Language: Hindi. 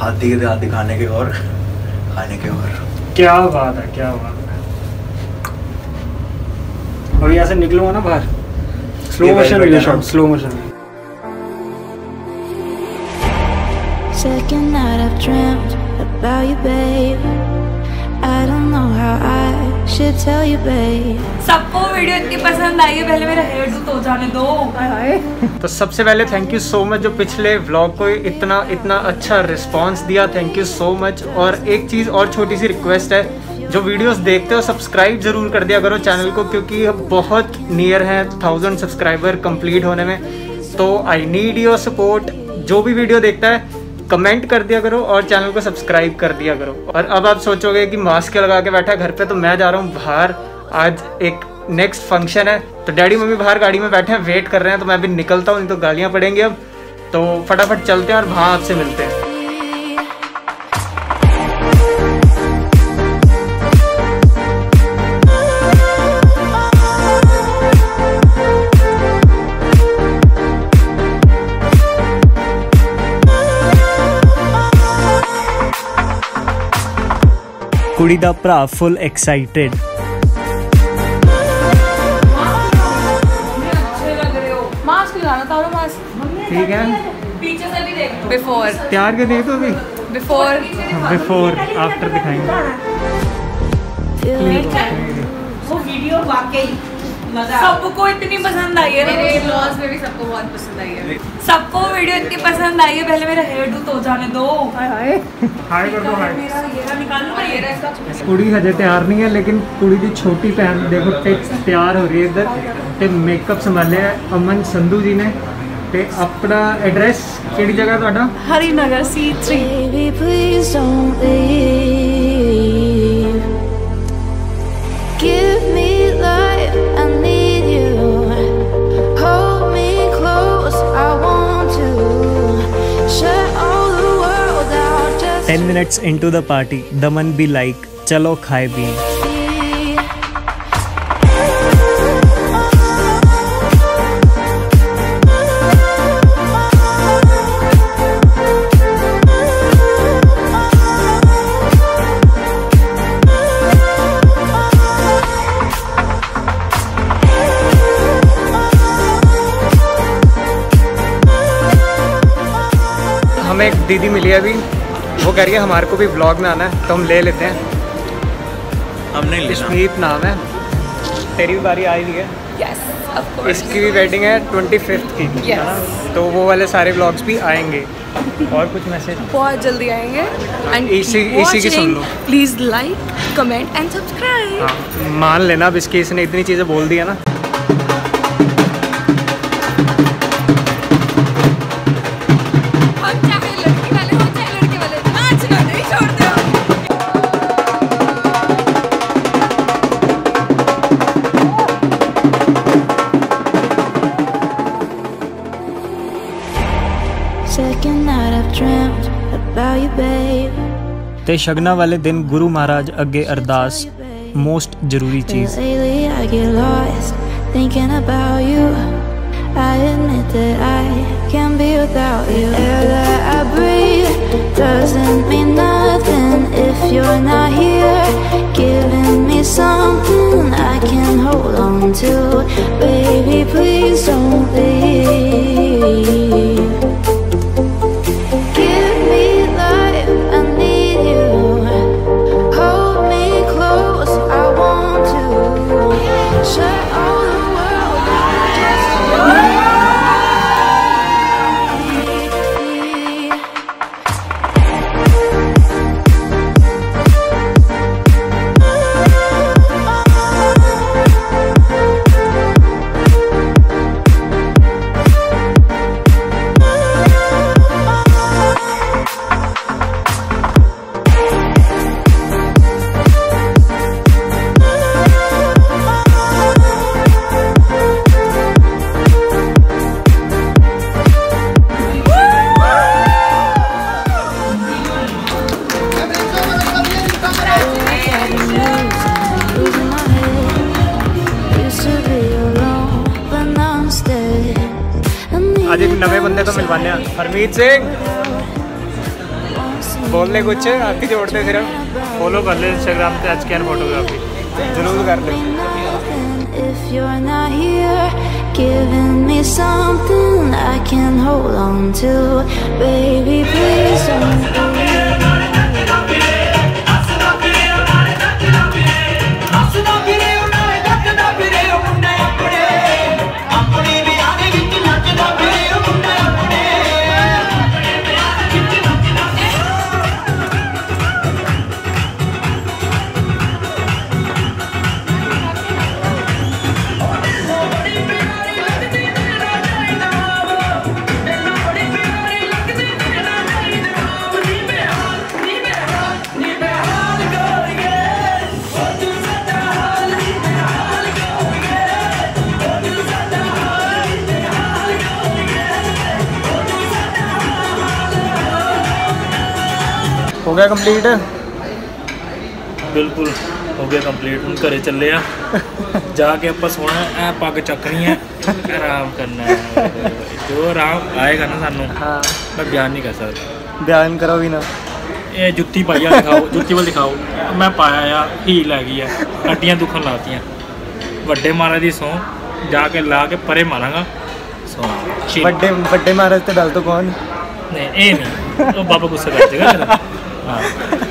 हाथी के दांत दिखाने के और खाने के और। क्या बात है, क्या बात है। और यहाँ से निकलूंगा ना बाहर, slow motion video shot, slow motion. Second night I've dreamt about you, babe. I don't know how I should tell you, babe. सबको वीडियो इतनी पसंद आई है, पहले मेरा हेयर टू तो जाने दो। तो सबसे पहले थैंक यू सो मच जो पिछले व्लॉग को इतना अच्छा रिस्पॉन्स दिया, थैंक यू सो मच। और एक चीज़ और छोटी सी रिक्वेस्ट है, जो वीडियोस देखते हो सब्सक्राइब जरूर कर दिया करो चैनल को, क्योंकि बहुत नियर है 1000 सब्सक्राइबर कंप्लीट होने में। तो आई नीड योर सपोर्ट। जो भी वीडियो देखता है कमेंट कर दिया करो और चैनल को सब्सक्राइब कर दिया करो। और अब आप सोचोगे कि मास्क लगा के बैठा घर पे, तो मैं जा रहा हूँ बाहर, आज एक नेक्स्ट फंक्शन है। तो डैडी मम्मी बाहर गाड़ी में बैठे हैं, वेट कर रहे हैं, तो मैं भी निकलता हूँ, नहीं तो गालियाँ पड़ेंगी। अब तो फटाफट चलते हैं और वहाँ आपसे मिलते हैं। कुड़ी दा भरा फुल एक्साइटेड। अच्छे लग रहे हो। मास्क लगाना था, और मास्क ठीक है। पीछे से भी देखो। बिफोर। प्यार के देखो अभी। बिफोर। बिफोर आफ्टर दिखाएंगे। वो वीडियो वाकई मजा। सबको इतनी पसंद आई है, मेरे व्लॉग्स में भी सबको बहुत पसंद आई है। सबको वीडियो इतनी पसंद आई है, पहले मेरा हेयर टू तो जाने दो। हाय हाय हाय कर दो, हाय। मेरा येरा निकाल लो, येरा इसका। कुड़ी हजे तैयार नहीं है, लेकिन कुड़ी की छोटी बहन देखो तैयार हो रही है इधर। ते मेकअप संभाले अमन संधू जी ने। ते अपना एड्रेस केड़ी जगह ਤੁਹਾਡਾ? Harinagar C3। Please don't leave, give me life, I need you, hold me close, I want to share all the world out. 10 minutes into the party, Daman be like, चलो खाए पिए। हमें एक दीदी मिली अभी, वो कह रही है हमारे को भी व्लॉग में आना है, तो हम ले लेते हैं। हमने इसमें नाम है, तेरी भी बारी आई हुई है। Yes, of course. इसकी भी वेडिंग है 25th की। Yes. तो वो वाले सारे व्लॉग्स भी आएंगे और कुछ मैसेज बहुत जल्दी आएंगे। एंड इसी की सुन लो, please like, comment and subscribe. मान लेना अब इसकी, इसने इतनी चीज़ें बोल दी है ना। ते शगना वाले दिन गुरु महाराज अगे अरदास, मोस्ट जरूरी चीज। आज एक नवे बंदे तो मिलवाने हैं, हरमीत सिंह। बोलने कुछ है आपकी जोड़ते सिर्फ फॉलो कर ले इंस्टाग्राम पे आज कैन फोटोग्राफी जरूर कर ले। हो गया कंप्लीट? बिल्कुल हो गया कंप्लीट। हम घरे चले जाके आप सोना है, पग चकनी है, आराम करना है। जो आराम आएगा ना सानू मैं बयान नहीं कर सकता। बयान करो भी ना। ये जुत्ती पाई दिखाओ, जुत्ती वाल दिखाओ। मैं पाया हील आ गई है, हड्डियां दुखन लाती वड्डे महाराज की सौ जाके ला के परे मारांगा सौ। वड्डे महाराज से डल तो कौन नहीं, ये नहीं, वो बाबा गुस्सा कर देगा। हाँ